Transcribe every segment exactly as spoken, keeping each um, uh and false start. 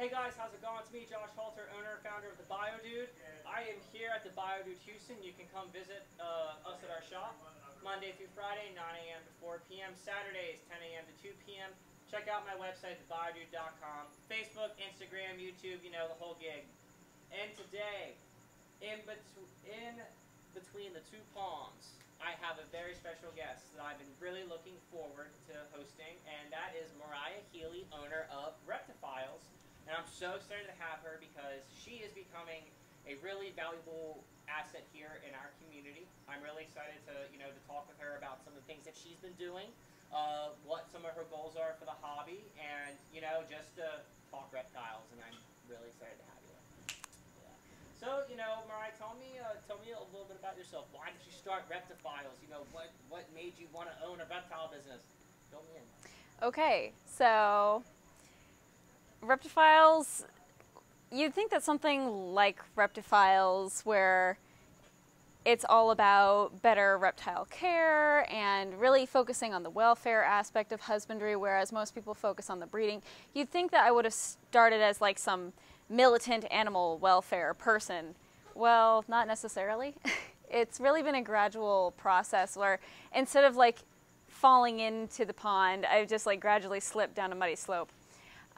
Hey guys, how's it going? It's me, Josh Halter, owner and founder of The Bio Dude. I am here at The Bio Dude Houston. You can come visit uh, us at our shop Monday through Friday, nine a m to four p m Saturdays, ten a m to two p m Check out my website, the bio dude dot com. Facebook, Instagram, YouTube, you know, the whole gig. And today, in, betw in between the two palms, I have a very special guest that I've been really looking forward to hosting, and that is Mariah Healy, owner of Reptifiles. And I'm so excited to have her because she is becoming a really valuable asset here in our community. I'm really excited to, you know, to talk with her about some of the things that she's been doing, uh, what some of her goals are for the hobby, and, you know, just to talk reptiles. And I'm really excited to have you. Yeah. So, you know, Mariah, tell me, uh, tell me a little bit about yourself. Why did you start Reptifiles? You know, what what made you want to own a reptile business? Fill me in. Okay, so. Reptifiles, you'd think that something like Reptifiles, where it's all about better reptile care and really focusing on the welfare aspect of husbandry, whereas most people focus on the breeding, you'd think that I would have started as like some militant animal welfare person. Well, not necessarily. It's really been a gradual process where instead of like falling into the pond, I've just like gradually slipped down a muddy slope.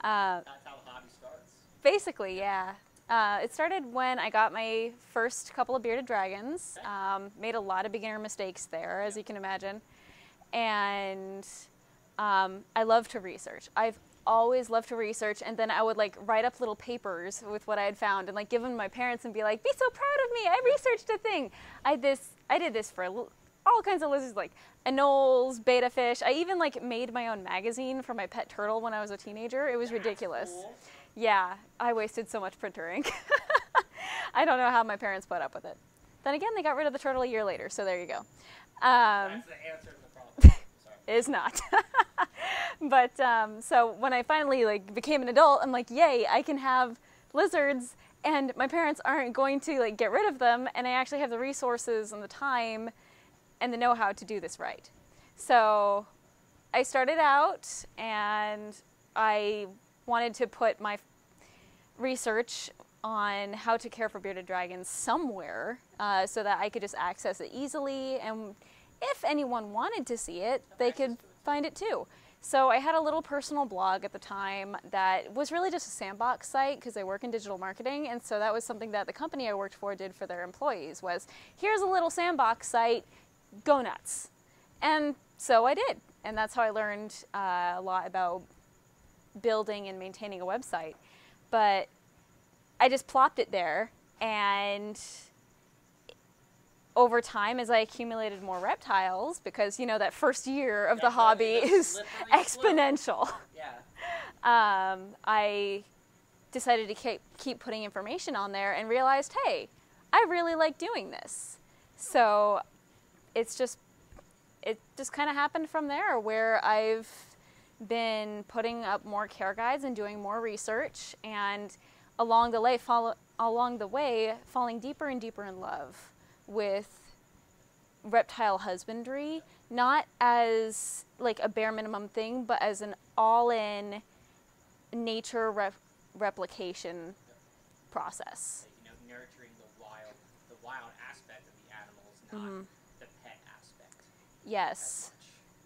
Uh, That's how the hobby starts. Basically, yeah. Uh, it started when I got my first couple of bearded dragons. Okay. Um, made a lot of beginner mistakes there, as yeah. you can imagine. And um, I love to research. I've always loved to research, and then I would like write up little papers with what I had found and like give them to my parents and be like, "Be so proud of me! I researched a thing. I this I did this for a little." All kinds of lizards, like anoles, beta fish. I even like made my own magazine for my pet turtle when I was a teenager. It was That's ridiculous. Cool. Yeah, I wasted so much printer ink. I don't know how my parents put up with it. Then again, they got rid of the turtle a year later, so there you go. Um, That's the answer to the problem. Sorry. Is not. But um, so when I finally like became an adult, I'm like, yay, I can have lizards, and my parents aren't going to like get rid of them, and I actually have the resources and the time and the know-how to do this right. So I started out and I wanted to put my research on how to care for bearded dragons somewhere uh, so that I could just access it easily, and if anyone wanted to see it, they could find it too. So I had a little personal blog at the time that was really just a sandbox site because I work in digital marketing, and so that was something that the company I worked for did for their employees was, here's a little sandbox site, go nuts. And so I did. And that's how I learned uh, a lot about building and maintaining a website. But I just plopped it there. And over time, as I accumulated more reptiles, because, you know, that first year of yeah, the hobby is exponential. Yeah. um, I decided to keep, keep putting information on there and realized, hey, I really like doing this. So It's just, it just kind of happened from there, where I've been putting up more care guides and doing more research, and along the way, follow, along the way, falling deeper and deeper in love with reptile husbandry, not as like a bare minimum thing, but as an all-in nature rep replication process. You know, nurturing the wild, the wild aspect of the animals, not. Mm-hmm. Yes,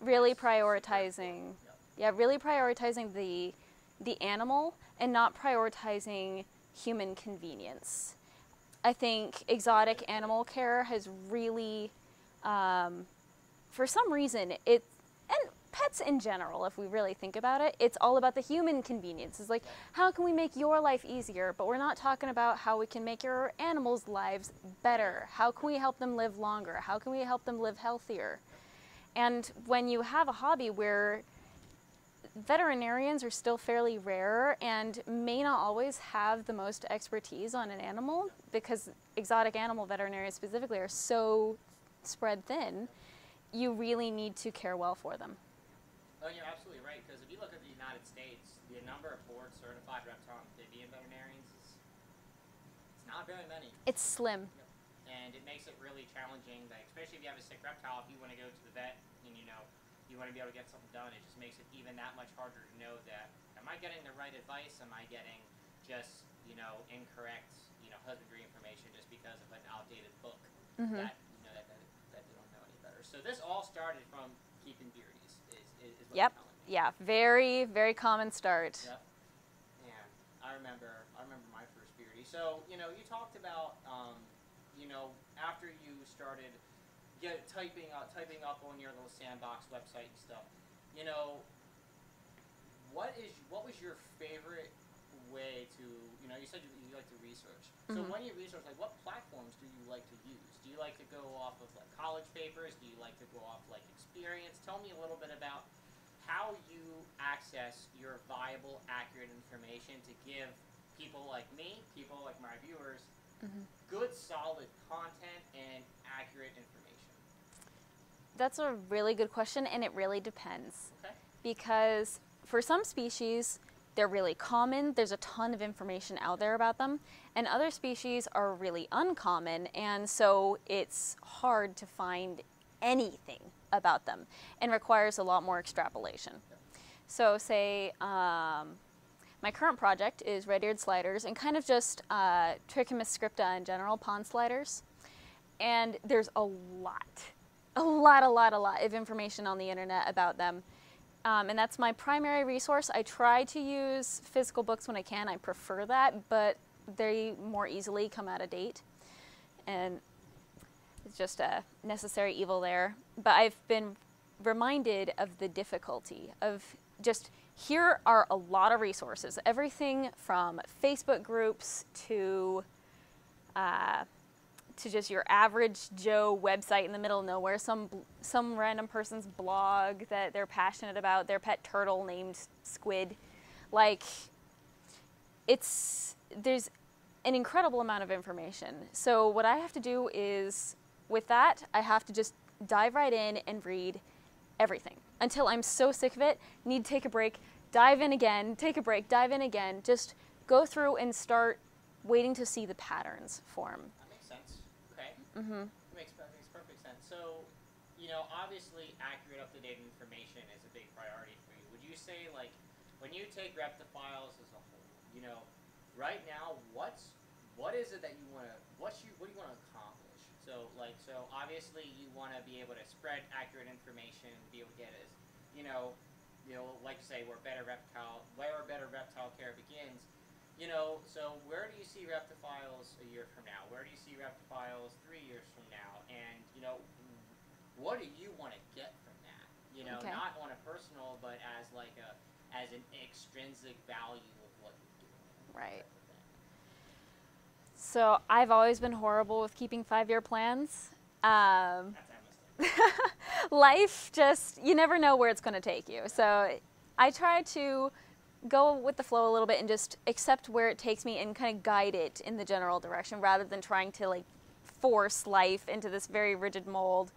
really prioritizing, yeah, really prioritizing the, the animal and not prioritizing human convenience. I think exotic animal care has really, um, for some reason, it, and pets in general, if we really think about it, it's all about the human convenience. It's like, how can we make your life easier? But we're not talking about how we can make your animals' lives better. How can we help them live longer? How can we help them live healthier? And when you have a hobby where veterinarians are still fairly rare and may not always have the most expertise on an animal, because exotic animal veterinarians specifically are so spread thin, you really need to care well for them. Oh, you're absolutely right, because if you look at the United States, the number of board-certified reptile and amphibian veterinarians is it's not very many. It's slim. Yep. And it makes it really challenging, like, especially if you have a sick reptile, if you want to go to the vet and, you know, you want to be able to get something done, it just makes it even that much harder to know that, am I getting the right advice? Am I getting just, you know, incorrect, you know, husbandry information just because of an outdated book mm-hmm. that, you know, that, that, that they don't know any better. So this all started from keeping deities, is, is, is what yep. I'm telling you. Yeah, very, very common start. Yep. Yeah, I remember, I remember my first deity. So, you know, you talked about, um, you know, after you started get, typing, uh, typing up on your little sandbox website and stuff, you know, what is what was your favorite way to, you know, you said you, you like to research. So mm-hmm. when you research, like, what platforms do you like to use? Do you like to go off of, like, college papers? Do you like to go off, like, experience? Tell me a little bit about how you access your viable, accurate information to give people like me, people like my viewers, mm-hmm. good, solid content and accurate information. That's a really good question, and it really depends. Okay. Because for some species, they're really common. There's a ton of information out there about them. And other species are really uncommon, and so it's hard to find anything about them and requires a lot more extrapolation. So say, um, my current project is red-eared sliders and kind of just uh, Trachemys scripta in general, pond sliders. And there's a lot, a lot, a lot, a lot of information on the internet about them. Um, and that's my primary resource. I try to use physical books when I can. I prefer that, but they more easily come out of date. And it's just a necessary evil there. But I've been reminded of the difficulty of just, here are a lot of resources. Everything from Facebook groups to, uh, to just your average Joe website in the middle of nowhere, some some random person's blog that they're passionate about, their pet turtle named Squid. Like, it's, there's an incredible amount of information. So what I have to do is, with that, I have to just dive right in and read everything until I'm so sick of it, need to take a break, dive in again, take a break, dive in again, just go through and start waiting to see the patterns form. Mm-hmm. It makes, it makes perfect sense. So, you know, obviously accurate, up-to-date information is a big priority for you. Would you say, like, when you take Reptifiles as a whole, you know, right now, what's, what is it that you want to, what's you, what do you want to accomplish? So, like, so obviously you want to be able to spread accurate information, be able to get as, you know, you know, like you say, where better reptile, where better reptile care begins. You know, so where do you see Reptifiles a year from now? Where do you see Reptifiles three years from now? And, you know, what do you want to get from that? You know, okay. Not on a personal, but as like a, as an extrinsic value of what you're doing. Right. So I've always been horrible with keeping five-year plans. Um, That's life just, you never know where it's going to take you. So I try to go with the flow a little bit and just accept where it takes me and kind of guide it in the general direction rather than trying to, like, force life into this very rigid mold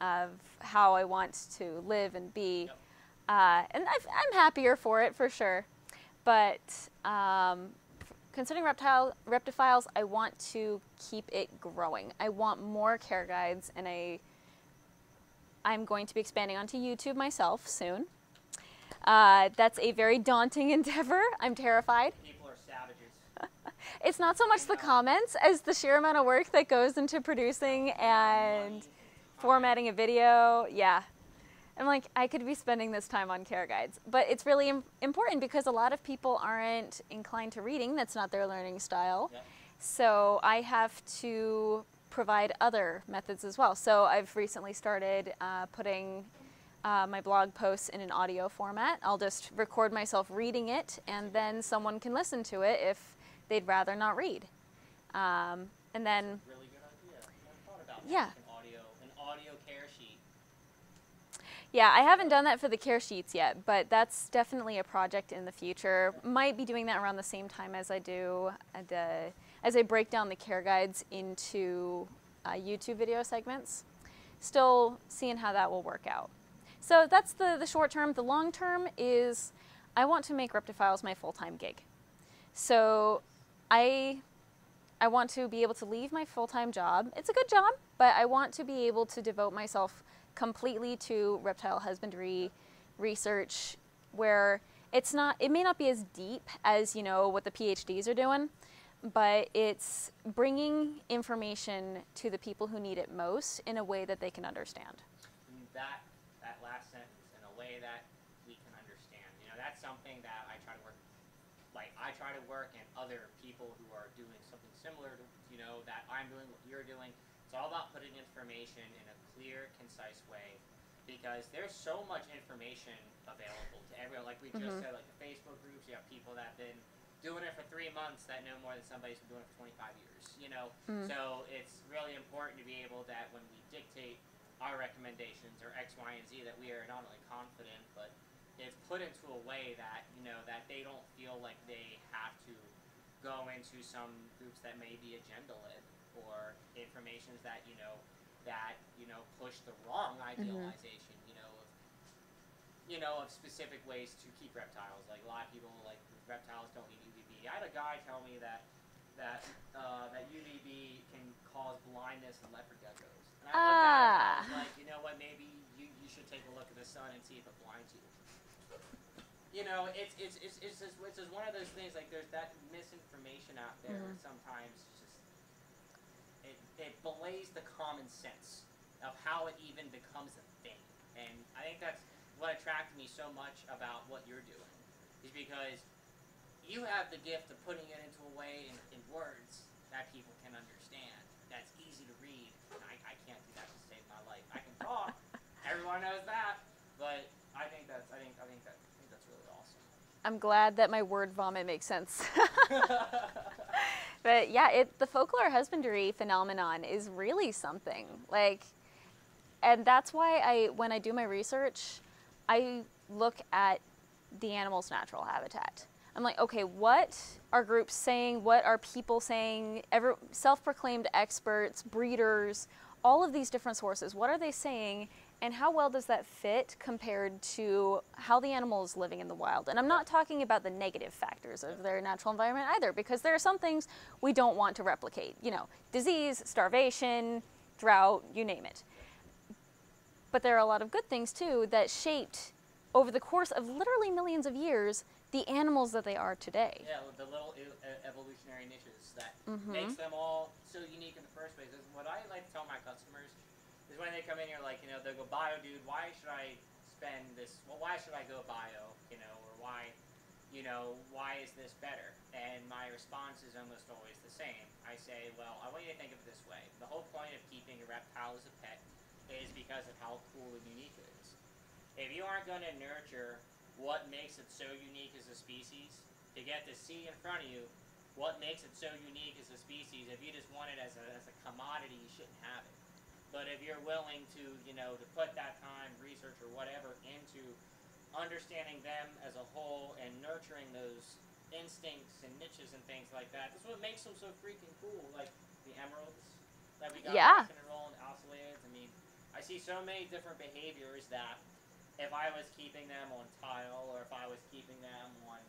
of how I want to live and be. Yep. Uh, and I've, I'm happier for it, for sure. But um, concerning reptile, Reptifiles, I want to keep it growing. I want more care guides, and I, I'm going to be expanding onto YouTube myself soon. Uh, that's a very daunting endeavor. I'm terrified. People are savages. It's not so much you the know. comments as the sheer amount of work that goes into producing and formatting a video. Yeah. I'm like, I could be spending this time on care guides. But it's really im important because a lot of people aren't inclined to reading. That's not their learning style. Yep. So I have to provide other methods as well. So I've recently started uh, putting Uh, my blog posts in an audio format. I'll just record myself reading it, and then someone can listen to it if they'd rather not read. Um, and then, that's a really good idea. I thought about yeah, an audio, an audio care sheet. Yeah, I haven't done that for the care sheets yet, but that's definitely a project in the future. Might be doing that around the same time as I do the, as I break down the care guides into uh, YouTube video segments. Still seeing how that will work out. So that's the, the short term. The long term is I want to make Reptifiles my full-time gig. So I, I want to be able to leave my full-time job. It's a good job, but I want to be able to devote myself completely to reptile husbandry research, where it's not, it may not be as deep as, you know, what the P H Ds are doing, but it's bringing information to the people who need it most in a way that they can understand. And that, that last sentence, in a way that we can understand, you know, that's something that I try to work, like I try to work and other people who are doing something similar to, you know, that I'm doing, what you're doing. It's all about putting information in a clear, concise way, because there's so much information available to everyone. Like we just mm-hmm. said, like the Facebook groups, you have people that have been doing it for three months that know more than somebody's been doing it for twenty-five years, you know? Mm-hmm. So it's really important to be able that when we dictate our recommendations or X, Y, and Z, that we are not only confident, but it's put into a way that, you know, that they don't feel like they have to go into some groups that may be agenda-led, or informations that, you know, that, you know, push the wrong idealization, mm-hmm. you know, of, you know, of specific ways to keep reptiles. Like, a lot of people, like, reptiles don't need U V B. I had a guy tell me that, that, uh, that U V B can cause blindness in leopard geckos. And I looked at it, and I was like, you know what, maybe you, you should take a look at the sun and see if it blinds you. You know, it's, it's, it's, it's, just, it's just one of those things, like, there's that misinformation out there mm-hmm. where sometimes It, it belays the common sense of how it even becomes a thing. And I think that's what attracted me so much about what you're doing, is because you have the gift of putting it into a way in, in words that people can understand, that's easy to read. And I, I can't do that to save my life. I can talk, everyone knows that, but I think that's, I think, I think that, I think that's really awesome. I'm glad that my word vomit makes sense. But yeah, it, the folklore husbandry phenomenon is really something. Like, and that's why I, when I do my research, I look at the animal's natural habitat. I'm like, okay, what are groups saying? What are people saying? Every, self-proclaimed experts, breeders, all of these different sources, what are they saying? And how well does that fit compared to how the animal is living in the wild? And I'm not talking about the negative factors of their natural environment either, because there are some things we don't want to replicate. You know, disease, starvation, drought, you name it. But there are a lot of good things too that shaped, over the course of literally millions of years, the animals that they are today. Yeah, the little evolutionary niches that mm-hmm. makes them all so unique in the first place. What I like to tell my customers is when they come in here, like, you know, they'll go, bio dude, why should I spend this, well, why should I go bio, you know, or why, you know, why is this better? And my response is almost always the same. I say, well, I want you to think of it this way. The whole point of keeping a reptile as a pet is because of how cool and unique it is. If you aren't going to nurture what makes it so unique as a species, to get to see in front of you what makes it so unique as a species, if you just want it as a, as a commodity, you shouldn't have it. But if you're willing to, you know, to put that time, research, or whatever into understanding them as a whole and nurturing those instincts and niches and things like that, that's what makes them so freaking cool. Like the emeralds that we got yeah. in roll and oscillators. I mean, I see so many different behaviors that if I was keeping them on tile, or if I was keeping them on,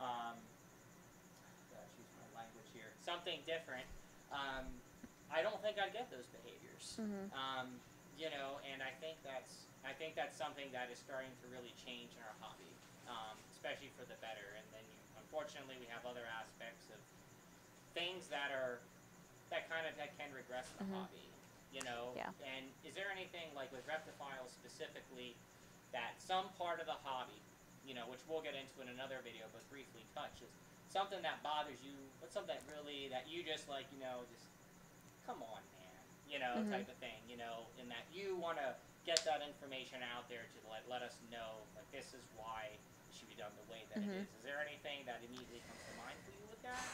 um, gosh, use my language here, something different, um, I don't think I'd get those behaviors. Mm-hmm. um, you know, and I think that's I think that's something that is starting to really change in our hobby, um, especially for the better. And then, you, unfortunately, we have other aspects of things that are that kind of that can regress the mm-hmm. hobby, you know. Yeah. And is there anything like with reptiles specifically that some part of the hobby, you know, which we'll get into in another video, but briefly touches something that bothers you? What's something that really that you just like, you know, just come on, man. You know, mm-hmm. type of thing, you know, in that you want to get that information out there to let, let us know, like, this is why it should be done the way that mm-hmm. it is. Is there anything that immediately comes to mind for you with that?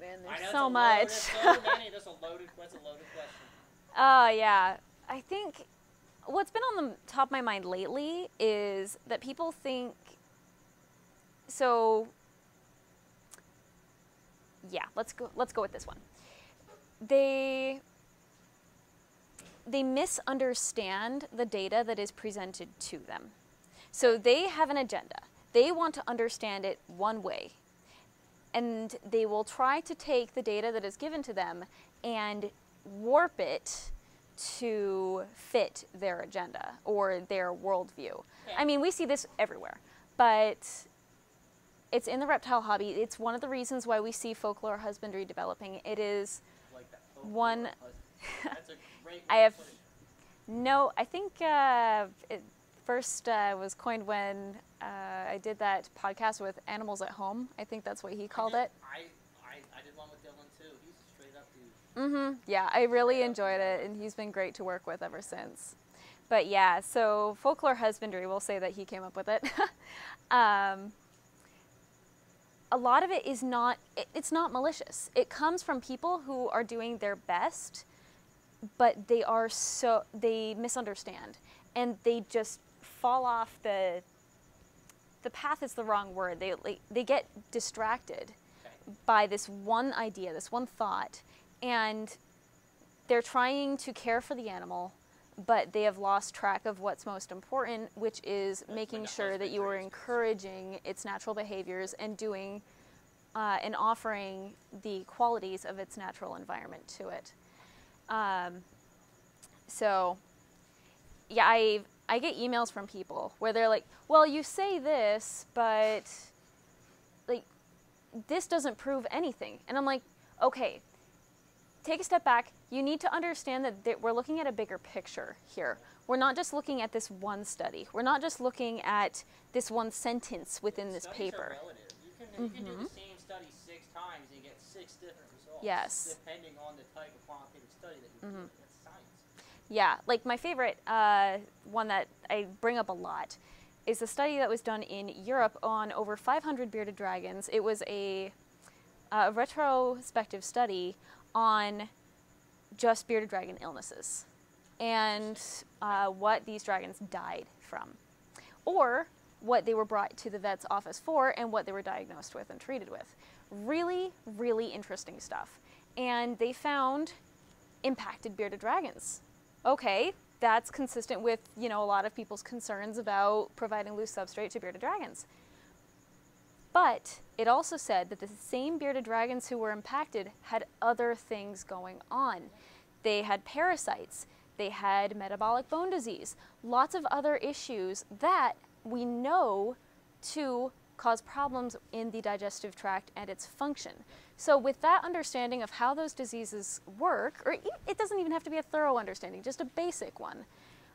Man, there's so much. Loaded, so many. That's a loaded, that's a loaded question. Oh, uh, yeah. I think what's been on the top of my mind lately is that people think, so, yeah, let's go, let's go with this one. They... they misunderstand the data that is presented to them. So they have an agenda. They want to understand it one way. And they will try to take the data that is given to them and warp it to fit their agenda or their worldview. Yeah. I mean, we see this everywhere, but It's in the reptile hobby. It's one of the reasons why we see folklore husbandry developing. It is like that one. That's a great I have no. I think uh, it first uh, was coined when uh, I did that podcast with Animals at Home. I think that's what he called I did, it. I, I I did one with Dylan too. He's a straight up dude. Mm-hmm. Yeah, I really enjoyed it, and he's been great to work with ever since. But yeah, so folklore husbandry, we'll say that he came up with it. um, a lot of it is not, it, it's not malicious. It comes from people who are doing their best, but they are so, they misunderstand. And they just fall off the, the path is the wrong word. They, like, they get distracted by this one idea, this one thought, and they're trying to care for the animal, but they have lost track of what's most important, which is making sure that you are encouraging its natural behaviors and doing uh, and offering the qualities of its natural environment to it. Um, so, yeah, I, I get emails from people where they're like, well, you say this, but like, this doesn't prove anything. And I'm like, okay, take a step back. You need to understand that, that we're looking at a bigger picture here. We're not just looking at this one study. We're not just looking at this one sentence within this paper. Studies are relative. You can, you mm-hmm. can do the same study six times and get six different results. Yes. Depending on the type of quantitative study that you're doing. Mm-hmm. That's science. Yeah, like my favorite uh, one that I bring up a lot is a study that was done in Europe on over five hundred bearded dragons. It was a, a retrospective study on just bearded dragon illnesses and uh, what these dragons died from, or what they were brought to the vet's office for and what they were diagnosed with and treated with. Really, really interesting stuff. And they found impacted bearded dragons. Okay, that's consistent with, you know, a lot of people's concerns about providing loose substrate to bearded dragons. But it also said that the same bearded dragons who were impacted had other things going on. They had parasites, they had metabolic bone disease, lots of other issues that we know to cause problems in the digestive tract and its function. So with that understanding of how those diseases work, or it doesn't even have to be a thorough understanding, just a basic one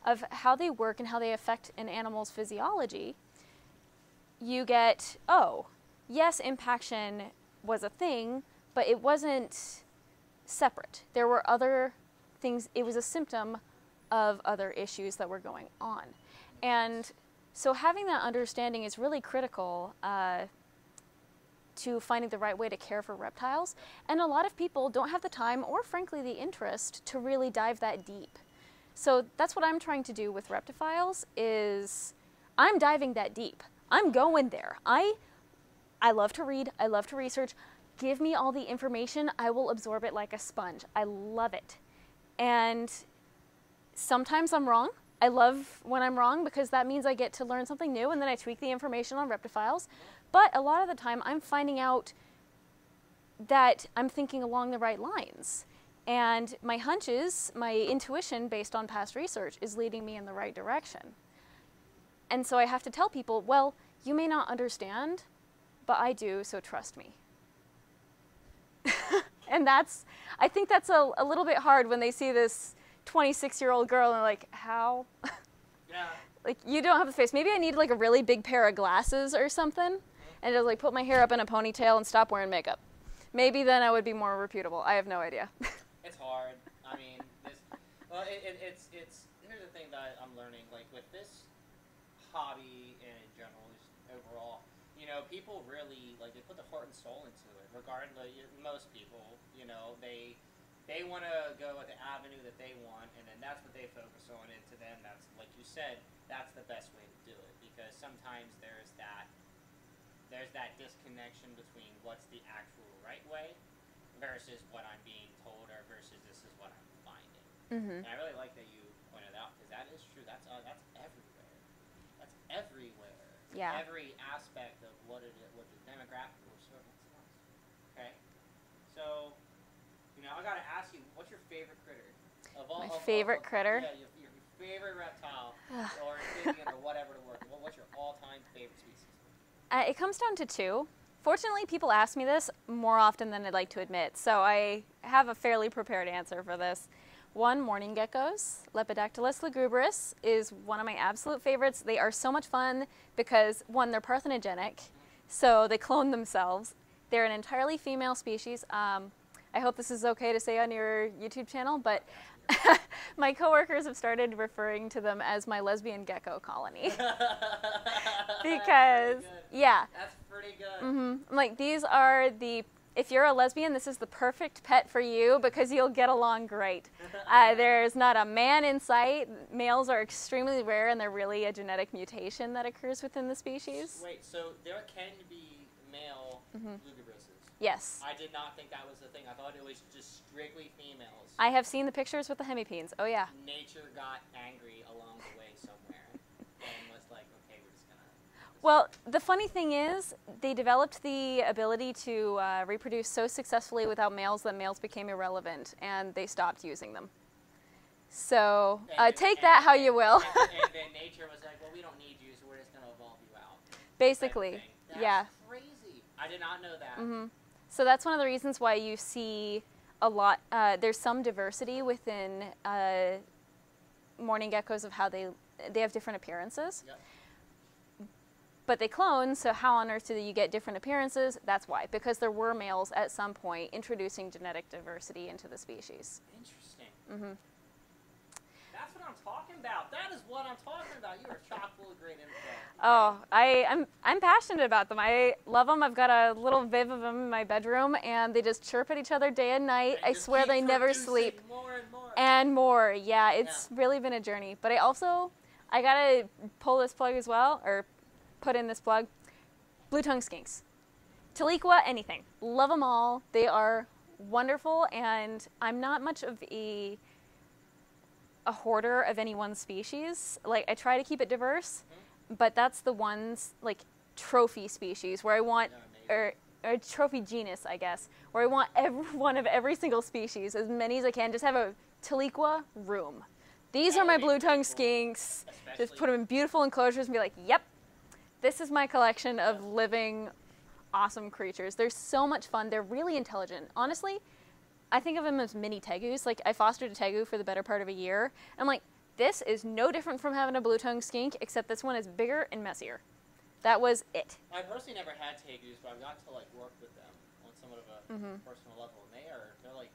of how they work and how they affect an animal's physiology, you get, oh, yes, impaction was a thing, but it wasn't separate. There were other things. It was a symptom of other issues that were going on. And so having that understanding is really critical uh, to finding the right way to care for reptiles. And a lot of people don't have the time or, frankly, the interest to really dive that deep. So that's what I'm trying to do with Reptifiles is I'm diving that deep. I'm going there. I, I love to read. I love to research. Give me all the information. I will absorb it like a sponge. I love it. And sometimes I'm wrong. I love when I'm wrong because that means I get to learn something new and then I tweak the information on Reptifiles. But a lot of the time I'm finding out that I'm thinking along the right lines. And my hunches, my intuition based on past research is leading me in the right direction. And so I have to tell people, well, you may not understand, but I do, so trust me. And that's, I think that's a, a little bit hard when they see this twenty-six-year-old girl and they're like, how? Yeah. Like, you don't have the face. Maybe I need like a really big pair of glasses or something, and just like put my hair up in a ponytail and stop wearing makeup. Maybe then I would be more reputable. I have no idea. It's hard. I mean, this, well, it, it, it's, it's, here's the thing that I'm learning, like with this hobby and in general, just overall, you know, people really, like, they put the heart and soul into it, regardless, most people, you know, they they want to go at the avenue that they want, and then that's what they focus on, and to them, that's, like you said, that's the best way to do it, because sometimes there's that, there's that disconnection between what's the actual right way versus what I'm being told, or versus this is what I'm finding. Mm-hmm. And I really like that you pointed out, because that is true, that's, uh, that's everything. That's everywhere. Yeah. Every aspect of what it is, what the demographic or certain is. Okay. So, you know, I gotta ask you, what's your favorite critter? Of all, My of, favorite of, of, critter. Yeah, your, your favorite reptile, or amphibian, or whatever the word. What's your all-time favorite species? Uh, it comes down to two. Fortunately, people ask me this more often than I'd like to admit, so I have a fairly prepared answer for this. One, morning geckos. Lepidodactylus lugubris is one of my absolute favorites. They are so much fun because, one, they're parthenogenic, so they clone themselves. They're an entirely female species. Um, I hope this is okay to say on your YouTube channel, but my coworkers have started referring to them as my lesbian gecko colony. Because, yeah. That's pretty good. Mm-hmm. I'm like, these are the, if you're a lesbian, this is the perfect pet for you because you'll get along great. Uh, there's not a man in sight. Males are extremely rare, and they're really a genetic mutation that occurs within the species. Wait, so there can be male mm-hmm. lugubrises? Yes. I did not think that was the thing. I thought it was just strictly females. I have seen the pictures with the hemipenes. Oh, yeah. Nature got angry along the way somewhere and was like, okay, we're just going to... Well, the funny thing is they developed the ability to uh, reproduce so successfully without males that males became irrelevant, and they stopped using them. So uh, and, take and, that and, how you will. and, and then nature was like, well, we don't need you, so we're just going to evolve you out. Basically, that's yeah. crazy. I did not know that. Mm-hmm. So that's one of the reasons why you see a lot, uh, there's some diversity within uh, morning geckos of how they, they have different appearances. Yep. But they clone, so how on earth do you get different appearances? That's why, because there were males at some point introducing genetic diversity into the species. Interesting. Mm-hmm. That's what I'm talking about. That is what I'm talking about. You are chock full of great info. Oh, I, I'm, I'm passionate about them. I love them. I've got a little viv of them in my bedroom, and they just chirp at each other day and night. I swear they never sleep. More and more. And more. Yeah, it's yeah. really been a journey. But I also, I got to pull this plug as well, or put in this plug. Blue-tongue skinks. Tiliqua, anything. Love them all. They are wonderful, and I'm not much of a... a hoarder of any one species. Like, I try to keep it diverse, mm-hmm. but that's the ones, like, trophy species where I want, no, or, or trophy genus, I guess, where I want every one of every single species, as many as I can, just have a Tiliqua room. These that are my blue-tongue skinks. Especially just put them in beautiful enclosures and be like, yep, this is my collection of yeah. living, awesome creatures. They're so much fun. They're really intelligent. Honestly, I think of them as mini tegus. Like, I fostered a tegu for the better part of a year. I'm like, this is no different from having a blue-tongue skink, except this one is bigger and messier. That was it. I personally never had tegus, but I've got to, like, work with them on somewhat of a mm-hmm. personal level. And they are, they're like,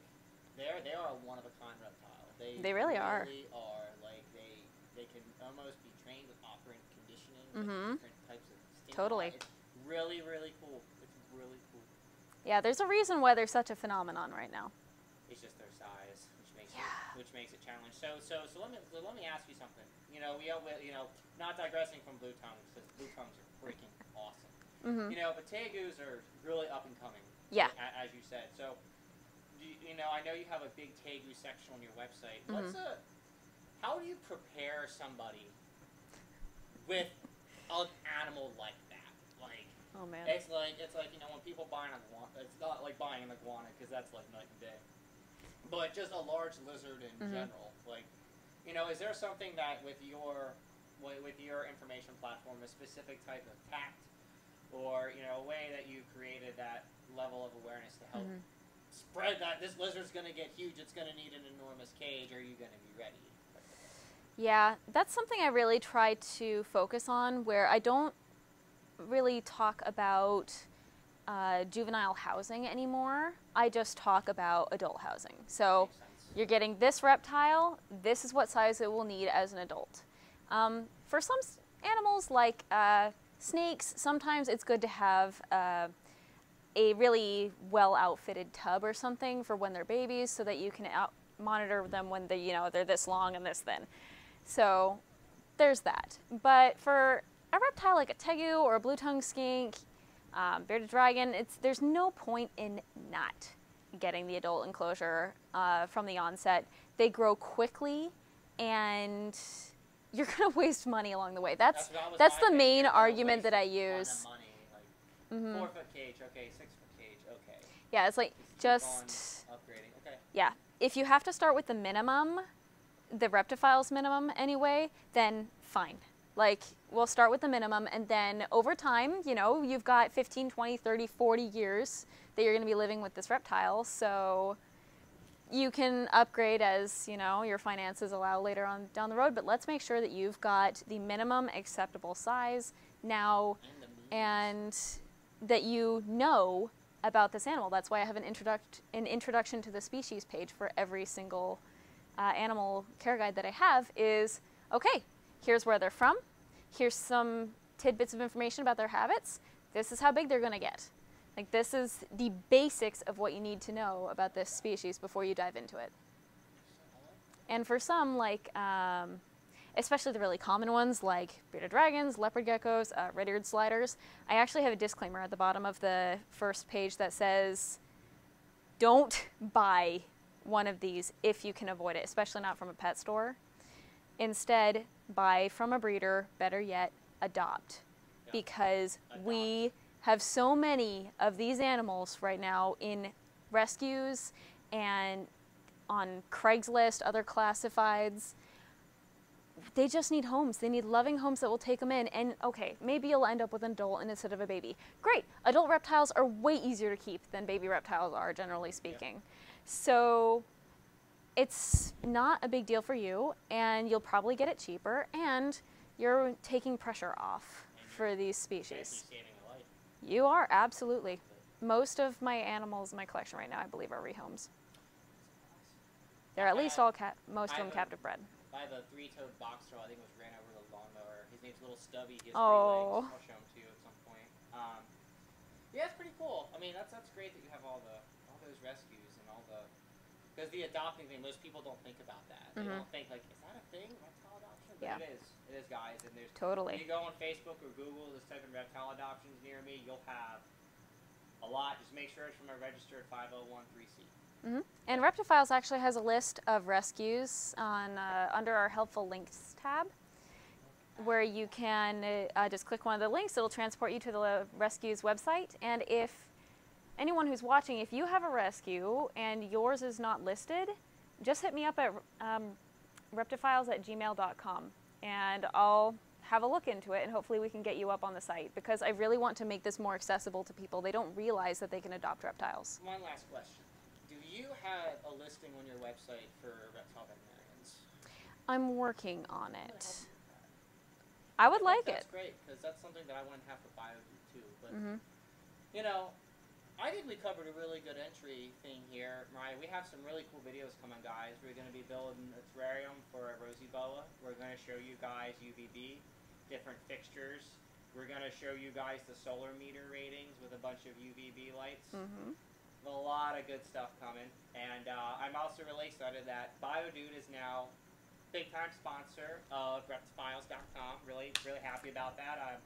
they're, they are a one-of-a-kind reptile. They, they really, really are. They really are. Like, they, they can almost be trained with operant conditioning, mm-hmm. different types of stimuli. Totally. It's really, really cool. It's really cool. Yeah, there's a reason why they're such a phenomenon right now. It's just their size, which makes yeah. it, which makes it challenging. So, so, so let me let me ask you something. You know, we, you know, not digressing from blue tongues, because blue tongues are freaking awesome. Mm-hmm. You know, but tegus are really up and coming. Yeah, as you said. So, you, you know, I know you have a big tegu section on your website. Mm-hmm. What's a? How do you prepare somebody with an animal like that? Like. Oh man. It's like it's like you know when people buy an iguana, it's not like buying an iguana because that's like night and day. But just a large lizard in mm-hmm. general, like, you know, is there something that with your with your information platform, a specific type of tact, or you know, a way that you've created that level of awareness to help mm-hmm. spread that this lizard's going to get huge, it's going to need an enormous cage? Are you going to be ready? Yeah, that's something I really try to focus on, where I don't really talk about. Uh, juvenile housing anymore. I just talk about adult housing. So you're getting this reptile, this is what size it will need as an adult. Um, for some animals like uh, snakes, sometimes it's good to have uh, a really well-outfitted tub or something for when they're babies so that you can out monitor them when they, you know, they're this long and this thin. So there's that. But for a reptile like a tegu or a blue-tongue skink, Um, bearded dragon, it's, there's no point in not getting the adult enclosure uh, from the onset. They grow quickly, and you're going to waste money along the way. That's that's, that's the main argument that I use. Like mm-hmm. Four foot cage, okay, six foot cage, okay. Yeah, it's like just, just upgrading. Okay. Yeah, if you have to start with the minimum, the Reptifiles minimum anyway, then fine. Like, we'll start with the minimum, and then over time, you know, you've got fifteen, twenty, thirty, forty years that you're going to be living with this reptile, so you can upgrade as, you know, your finances allow later on down the road, but let's make sure that you've got the minimum acceptable size now and that you know about this animal. That's why I have an, introduct an introduction to the species page for every single uh, animal care guide that I have is, okay, here's where they're from, here's some tidbits of information about their habits, this is how big they're going to get. Like, this is the basics of what you need to know about this species before you dive into it. And for some, like, um, especially the really common ones, like bearded dragons, leopard geckos, uh, red-eared sliders, I actually have a disclaimer at the bottom of the first page that says, don't buy one of these if you can avoid it, especially not from a pet store. Instead, buy from a breeder, better yet, adopt. Yeah. Because adopt. we have so many of these animals right now in rescues and on Craigslist, other classifieds. They just need homes. They need loving homes that will take them in. And okay, maybe you'll end up with an adult instead of a baby. Great. Adult reptiles are way easier to keep than baby reptiles are, generally speaking. Yeah. So it's not a big deal for you, and you'll probably get it cheaper, and you're taking pressure off and for these species. You are, absolutely. Most of my animals in my collection right now, I believe, are rehomes. They're at I least have, all cat, most of them a, captive bred. I have a three-toed box turtle, I think, was ran over the lawnmower. His name's Little Stubby. He has oh. three legs. I'll show him to you at some point. Um, yeah, it's pretty cool. I mean, that's that's great that you have all the all those rescues and all the because the adopting thing, most people don't think about that. They mm-hmm. don't think like, is that a thing? Reptile adoption? But yeah, it is. It is, guys. And there's totally. If you go on Facebook or Google, just type in reptile adoptions near me. You'll have a lot. Just make sure it's from a registered five oh one three C. Mm-hmm. And Reptifiles actually has a list of rescues on uh, under our helpful links tab, where you can uh, just click one of the links. It'll transport you to the rescues website. And if anyone who's watching, if you have a rescue and yours is not listed, just hit me up at um, reptifiles at gmail dot com, and I'll have a look into it, and hopefully we can get you up on the site, because I really want to make this more accessible to people. They don't realize that they can adopt reptiles. One last question. Do you have a listing on your website for reptile veterinarians? I'm working on it. I would I like that's it. That's great, because that's something that I want to have for Bio Dude too. But, mm-hmm. you know, I think we covered a really good entry thing here, Mariah. We have some really cool videos coming, guys. We're going to be building a terrarium for a rosy boa. We're going to show you guys U V B, different fixtures. We're going to show you guys the solar meter ratings with a bunch of U V B lights. Mm-hmm. A lot of good stuff coming. And uh, I'm also really excited that Bio Dude is now big-time sponsor of reptiles dot com. Really, really happy about that. I'm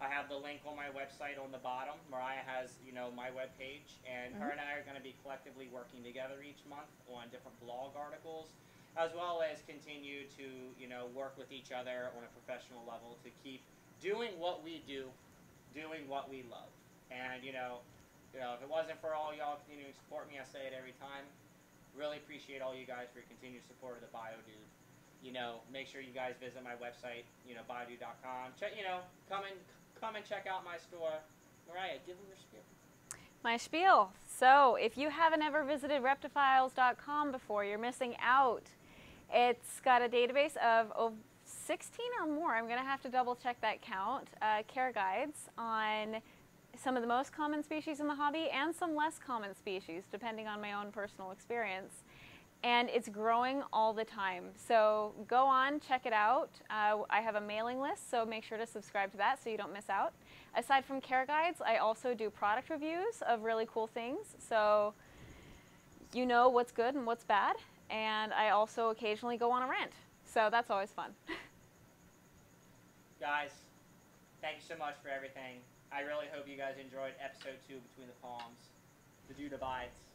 I have the link on my website on the bottom. Mariah has, you know, my webpage, and mm-hmm. her and I are going to be collectively working together each month on different blog articles, as well as continue to, you know, work with each other on a professional level to keep doing what we do, doing what we love. And, you know, you know if it wasn't for all y'all continuing to support me, I say it every time, really appreciate all you guys for your continued support of the Bio Dude. You know, make sure you guys visit my website, you know, bio dude dot com. Check, you know, come and Come and check out my store. Mariah, give them your spiel. My spiel. So if you haven't ever visited reptifiles dot com before, you're missing out. It's got a database of oh, sixteen or more. I'm going to have to double check that count. Uh, care guides on some of the most common species in the hobby and some less common species, depending on my own personal experience. And it's growing all the time. So go on, check it out. Uh, I have a mailing list, so make sure to subscribe to that so you don't miss out. Aside from care guides, I also do product reviews of really cool things, so you know what's good and what's bad. And I also occasionally go on a rant, so that's always fun. Guys, thank you so much for everything. I really hope you guys enjoyed episode two, Between the Palms. The Dude Abides.